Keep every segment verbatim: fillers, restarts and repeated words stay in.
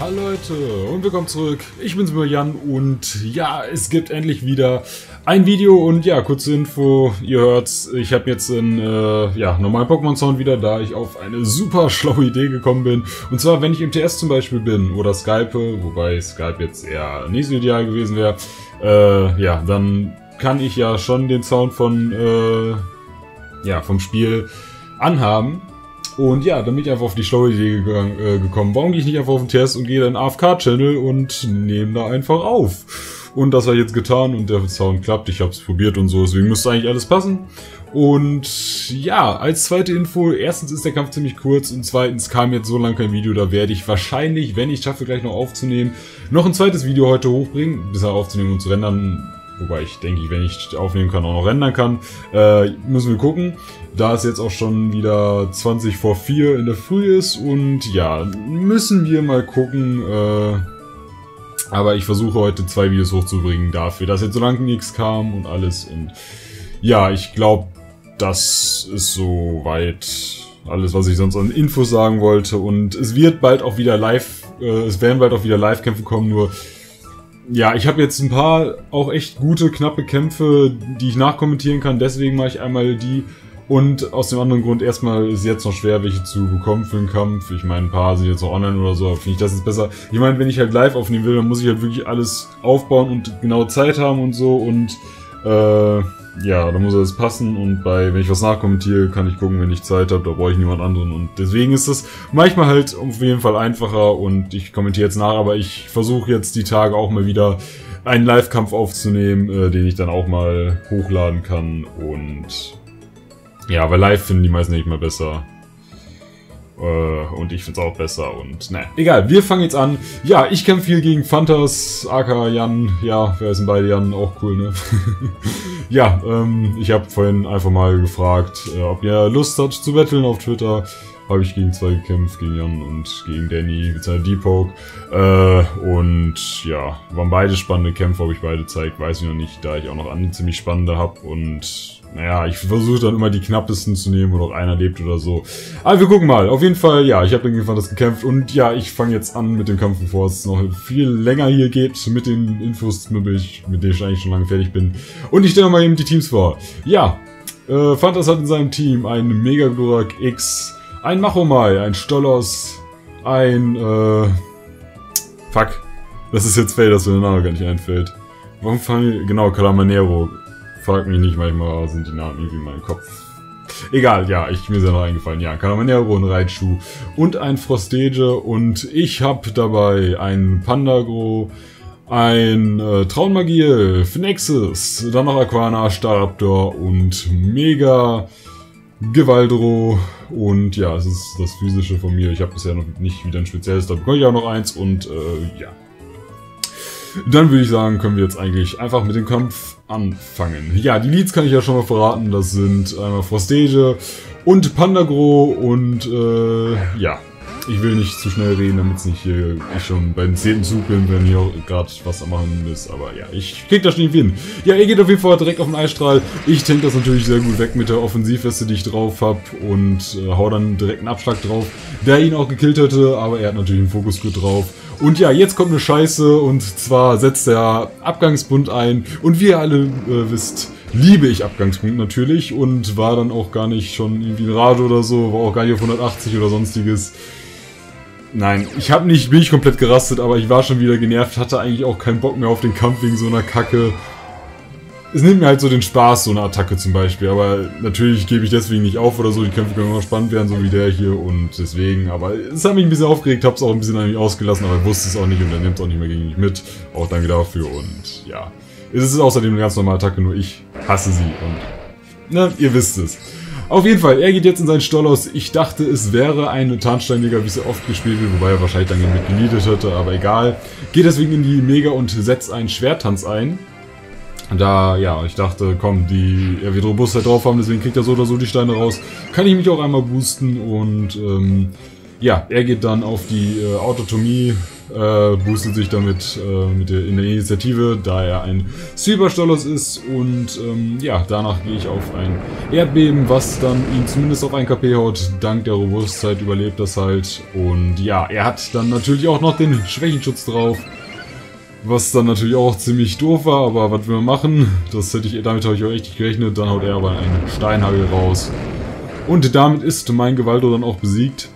Hallo Leute und willkommen zurück. Ich bin's wieder Jan und ja, es gibt endlich wieder ein Video und ja, kurze Info, ihr hört's, ich habe jetzt einen äh, ja, normalen Pokémon-Sound wieder, da ich auf eine super schlaue Idee gekommen bin. Und zwar, wenn ich im T S zum Beispiel bin oder Skype, wobei Skype jetzt eher nicht so ideal gewesen wäre, äh, ja, dann kann ich ja schon den Sound von, äh, ja, vom Spiel anhaben. Und ja, dann bin ich einfach auf die schlaue Idee gekommen. Warum gehe ich nicht einfach auf den Test und gehe in den A F K-Channel und nehme da einfach auf? Und das habe ich jetzt getan und der Sound klappt. Ich habe es probiert und so, deswegen müsste eigentlich alles passen. Und ja, als zweite Info, erstens ist der Kampf ziemlich kurz und zweitens kam jetzt so lange kein Video, da werde ich wahrscheinlich, wenn ich schaffe, gleich noch aufzunehmen, noch ein zweites Video heute hochbringen, bis er aufzunehmen und zu rendern. Wobei ich denke, wenn ich aufnehmen kann, auch noch rendern kann, äh, müssen wir gucken. Da es jetzt auch schon wieder zwanzig vor vier in der Früh ist und ja, müssen wir mal gucken. Äh, aber ich versuche heute zwei Videos hochzubringen dafür, dass jetzt so lange nichts kam und alles. Und ja, ich glaube, das ist soweit alles, was ich sonst an Infos sagen wollte. Und es wird bald auch wieder live, äh, es werden bald auch wieder Live-Kämpfe kommen, nur... Ja, ich habe jetzt ein paar auch echt gute, knappe Kämpfe, die ich nachkommentieren kann. Deswegen mache ich einmal die. Und aus dem anderen Grund, erstmal ist es jetzt noch schwer, welche zu bekommen für den Kampf. Ich meine, ein paar sind jetzt noch online oder so, finde ich das jetzt besser. Ich meine, wenn ich halt live aufnehmen will, dann muss ich halt wirklich alles aufbauen und genau Zeit haben und so. Und äh, ja, da muss alles passen. Und bei, wenn ich was nachkommentiere, kann ich gucken, wenn ich Zeit habe, da brauche ich niemand anderen. Und deswegen ist das manchmal halt auf jeden Fall einfacher. Und ich kommentiere jetzt nach, aber ich versuche jetzt die Tage auch mal wieder einen Live-Kampf aufzunehmen, äh, den ich dann auch mal hochladen kann. Und ja, weil live finden die meisten nicht mehr besser. Und ich find's auch besser und ne. Egal, wir fangen jetzt an. Ja, ich kämpfe viel gegen Phantas, aka Jan. Ja, wer sind beide Jan? Auch cool, ne? Ja, ähm, ich habe vorhin einfach mal gefragt, äh, ob ihr Lust habt zu battlen auf Twitter. Habe ich gegen zwei gekämpft, gegen Jan und gegen Danny mit seiner De-Poke. Äh, und ja, waren beide spannende Kämpfe, ob ich beide zeigt, weiß ich noch nicht, da ich auch noch andere ziemlich spannende habe und... Naja, ich versuche dann immer die knappesten zu nehmen, wo noch einer lebt oder so. Aber wir gucken mal. Auf jeden Fall, ja, ich habe gegen Phantas gekämpft. Und ja, ich fange jetzt an mit dem Kampf, bevor es noch viel länger hier geht. Mit den Infos, mit denen ich, mit denen ich eigentlich schon lange fertig bin. Und ich stelle mal eben die Teams vor. Ja, äh, Phantas hat in seinem Team einen Mega Gurak X, einen Machomai, einen Stolos, ein, äh... Fuck. Das ist jetzt fail, dass mir der Name gar nicht einfällt. Warum fangen wir... Genau, Calamanero. Frag mich nicht, manchmal sind die Namen irgendwie in meinem Kopf. Egal, ja, ich, mir ist ja noch eingefallen. Ja, Calamanero, ein Raichu und ein Frostege. Und ich habe dabei einen Pandagro, ein äh, Traummagier, Phoenix, dann noch Aquana, Staraptor und Mega Gewaldro. Und ja, es ist das Physische von mir. Ich habe bisher noch nicht wieder ein spezielles, da bekomme ich auch noch eins. Und äh, ja. Dann würde ich sagen, können wir jetzt eigentlich einfach mit dem Kampf anfangen. Ja, die Leads kann ich ja schon mal verraten. Das sind einmal Frostege und Pandagro und äh, ja, ich will nicht zu schnell reden, damit es nicht hier ich schon beim zehnten Zug bin, wenn hier auch gerade was am machen ist. Aber ja, ich krieg das schon irgendwie hin. Ja, ihr geht auf jeden Fall direkt auf den Eisstrahl. Ich tank das natürlich sehr gut weg mit der Offensivweste, die ich drauf habe und äh, hau dann direkt einen Abschlag drauf, der ihn auch gekillt hätte, aber er hat natürlich einen Fokus-Grid drauf. Und ja, jetzt kommt eine Scheiße und zwar setzt der Abgangsbund ein und wie ihr alle äh, wisst, liebe ich Abgangsbund natürlich und war dann auch gar nicht schon irgendwie in Rage oder so, war auch gar nicht auf hundertachtzig oder sonstiges. Nein, ich hab nicht, bin ich komplett gerastet, aber ich war schon wieder genervt, hatte eigentlich auch keinen Bock mehr auf den Kampf wegen so einer Kacke. Es nimmt mir halt so den Spaß, so eine Attacke zum Beispiel, aber natürlich gebe ich deswegen nicht auf oder so, die Kämpfe können immer spannend werden, so wie der hier und deswegen, aber es hat mich ein bisschen aufgeregt, hab's auch ein bisschen an mich ausgelassen, aber wusste es auch nicht und er nimmt es auch nicht mehr gegen mich mit, auch danke dafür und ja. Es ist außerdem eine ganz normale Attacke, nur ich hasse sie und, ne, ihr wisst es. Auf jeden Fall, er geht jetzt in seinen Stolos. Ich dachte, es wäre ein Tarnsteinleger, wie es oft gespielt wird, wobei er wahrscheinlich dann mit geleadet hätte, aber egal. Geht deswegen in die Mega und setzt einen Schwertanz ein. Da, ja, ich dachte, komm, die, er wird Robustheit drauf haben, deswegen kriegt er so oder so die Steine raus. Kann ich mich auch einmal boosten und, ähm, Ja, er geht dann auf die äh, Autotomie, äh, boostet sich damit äh, mit der, in der Initiative, da er ein Cyberstallos ist. Und ähm, ja, danach gehe ich auf ein Erdbeben, was dann ihn zumindest auf ein K P haut. Dank der Robustheit überlebt das halt. Und ja, er hat dann natürlich auch noch den Schwächenschutz drauf. Was dann natürlich auch ziemlich doof war, aber was wir machen, das hätte ich, damit habe ich auch echt nicht gerechnet. Dann haut er aber einen Steinhagel raus. Und damit ist mein Gewaldro dann auch besiegt.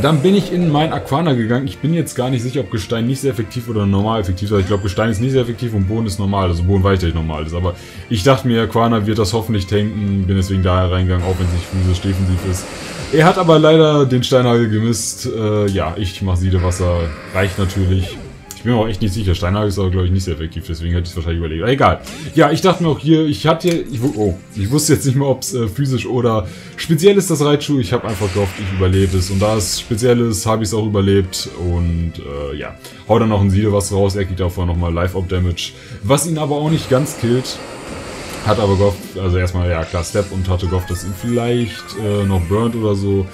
Dann bin ich in mein Aquana gegangen. Ich bin jetzt gar nicht sicher, ob Gestein nicht sehr effektiv oder normal effektiv ist. Ich glaube, Gestein ist nicht sehr effektiv und Boden ist normal. Also Boden weiterhin normal ist. Aber ich dachte mir, Aquana wird das hoffentlich tanken. Bin deswegen daher reingegangen, auch wenn es nicht physisch defensiv ist. Er hat aber leider den Steinhagel gemisst. Äh, ja, ich mache Siedewasser. Reicht natürlich. Ich bin mir auch echt nicht sicher. Steinhagel ist aber, glaube ich, nicht sehr effektiv. Deswegen hätte ich es wahrscheinlich überlegt. Aber egal. Ja, ich dachte mir auch hier, ich hatte ich, oh, ich wusste jetzt nicht mehr, ob es äh, physisch oder speziell ist, das Raichu. Ich habe einfach gehofft, ich überlebe es. Und da es speziell ist, habe ich es auch überlebt. Und äh, ja, hau dann noch ein Siedewasser raus. Er kriegt davor nochmal Life-Up-Damage. Was ihn aber auch nicht ganz killt. Hat aber gehofft, also erstmal, ja klar, Step. Und hatte gehofft, dass ihn vielleicht äh, noch burnt oder so.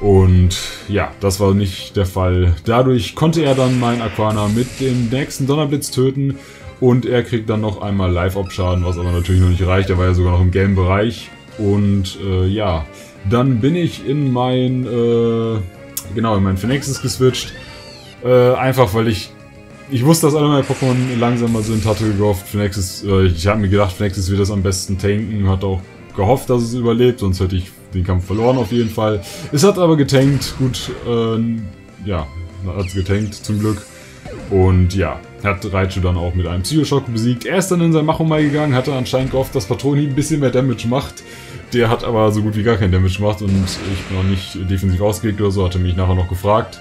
Und ja, das war nicht der Fall. Dadurch konnte er dann meinen Aquana mit dem nächsten Donnerblitz töten. Und er kriegt dann noch einmal Live-Op-Schaden, was aber natürlich noch nicht reicht. Er war ja sogar noch im gelben Bereich. Und äh, ja, dann bin ich in mein, äh, genau, in mein Phoenix geswitcht. Äh, einfach weil ich, ich wusste, dass alle meine Pokémon langsamer sind, hatte gehofft, Phoenix, äh, ich habe mir gedacht, Phoenix wird das am besten tanken, hat auch gehofft, dass es überlebt, sonst hätte ich den Kampf verloren auf jeden Fall. Es hat aber getankt, gut, äh, ja, hat es getankt zum Glück. Und ja, hat Raichu dann auch mit einem Psycho-Shock besiegt. Er ist dann in sein Machomai gegangen, hatte anscheinend gehofft, dass Patroni ein bisschen mehr Damage macht. Der hat aber so gut wie gar kein Damage gemacht und ich bin auch nicht defensiv ausgelegt oder so, hatte mich nachher noch gefragt.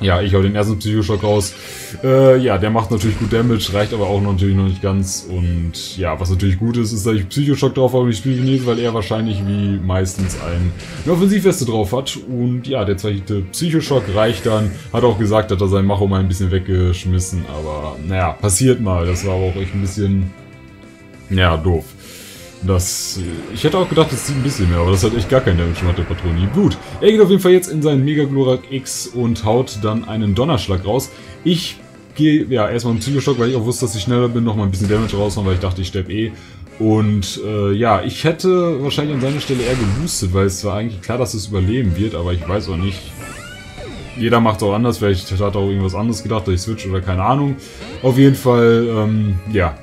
Ja, ich hau den ersten Psychoschock raus. Äh, ja, der macht natürlich gut Damage, reicht aber auch natürlich noch nicht ganz. Und ja, was natürlich gut ist, ist, dass ich Psychoschock drauf habe und ich spiele nicht, weil er wahrscheinlich wie meistens ein, eine Offensivweste drauf hat. Und ja, der zweite Psychoschock reicht dann. Hat auch gesagt, hat er seinen Macho mal ein bisschen weggeschmissen. Aber naja, passiert mal. Das war aber auch echt ein bisschen, ja, doof. Das, ich hätte auch gedacht, das zieht ein bisschen mehr, aber das hat echt gar keinen Damage gemacht, der Patroni. Gut, er geht auf jeden Fall jetzt in seinen Mega Gurak X und haut dann einen Donnerschlag raus. Ich gehe, ja, erstmal im Psychoschock, weil ich auch wusste, dass ich schneller bin, nochmal ein bisschen Damage raushauen, weil ich dachte, ich sterbe eh. Und äh, ja, ich hätte wahrscheinlich an seiner Stelle eher geboostet, weil es war eigentlich klar, dass es überleben wird, aber ich weiß auch nicht. Jeder macht es auch anders, vielleicht hat er auch irgendwas anderes gedacht, dass ich switch oder keine Ahnung. Auf jeden Fall, ähm, ja.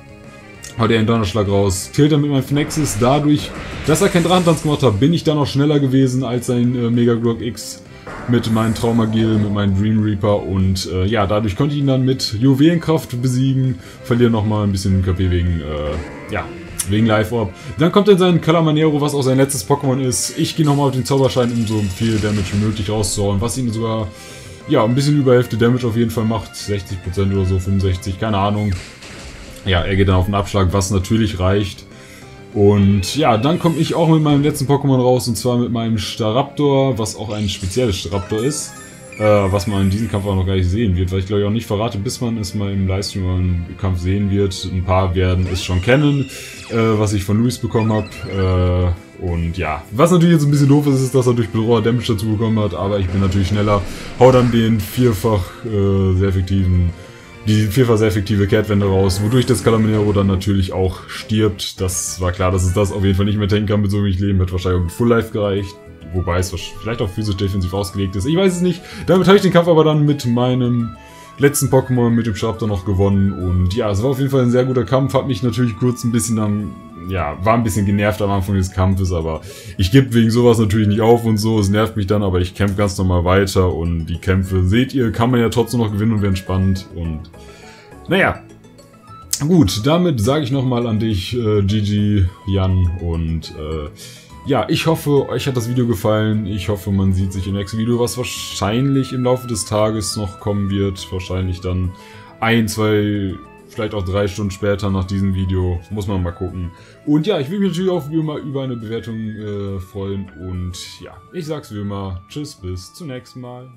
Haut er einen Donnerschlag raus, killt er mit meinem Phnexis. Dadurch, dass er keinen Drachen-Tanz gemacht hat, bin ich dann noch schneller gewesen als sein äh, Mega Gurak X mit meinem Traummagier, mit meinem Dream Reaper. Und äh, ja, dadurch konnte ich ihn dann mit Juwelenkraft besiegen. Verliere nochmal ein bisschen K P wegen, äh, ja, wegen Life-Orb. Dann kommt er in seinen Calamanero, was auch sein letztes Pokémon ist. Ich gehe nochmal auf den Zauberschein, um so viel Damage wie möglich rauszuhauen, was ihn sogar, ja, ein bisschen über Hälfte Damage auf jeden Fall macht. sechzig Prozent oder so, fünfundsechzig, keine Ahnung. Ja, er geht dann auf den Abschlag, was natürlich reicht. Und ja, dann komme ich auch mit meinem letzten Pokémon raus, und zwar mit meinem Staraptor, was auch ein spezielles Staraptor ist. Äh, was man in diesem Kampf auch noch gar nicht sehen wird, weil ich glaube ich auch nicht verrate, bis man es mal im Livestream oder im Kampf sehen wird. Ein paar werden es schon kennen, äh, was ich von Luis bekommen habe. Äh, und ja, was natürlich jetzt ein bisschen doof ist, ist, dass er durch Bedroher Damage dazu bekommen hat, aber ich bin natürlich schneller. Hau dann den vierfach äh, sehr effektiven... Die vielfach sehr effektive Kehrtwende raus, wodurch das Calamanero dann natürlich auch stirbt. Das war klar, dass es das auf jeden Fall nicht mehr tanken kann mit so wenig Leben. Hat wahrscheinlich auch mit Full Life gereicht, wobei es vielleicht auch physisch defensiv ausgelegt ist. Ich weiß es nicht. Damit habe ich den Kampf aber dann mit meinem letzten Pokémon, mit dem Staraptor, noch gewonnen. Und ja, es war auf jeden Fall ein sehr guter Kampf. Hat mich natürlich kurz ein bisschen am... Ja, war ein bisschen genervt am Anfang des Kampfes, aber ich gebe wegen sowas natürlich nicht auf und so. Es nervt mich dann, aber ich kämpfe ganz normal weiter und die Kämpfe, seht ihr, kann man ja trotzdem noch gewinnen und werden spannend. Und naja, gut, damit sage ich nochmal an dich, äh, Gigi, Jan, und äh, ja, ich hoffe, euch hat das Video gefallen. Ich hoffe, man sieht sich im nächsten Video, was wahrscheinlich im Laufe des Tages noch kommen wird. Wahrscheinlich dann ein, zwei... Vielleicht auch drei Stunden später nach diesem Video. Muss man mal gucken. Und ja, ich würde mich natürlich auch wie immer über eine Bewertung äh, freuen. Und ja, ich sag's wie immer. Tschüss, bis zum nächsten Mal.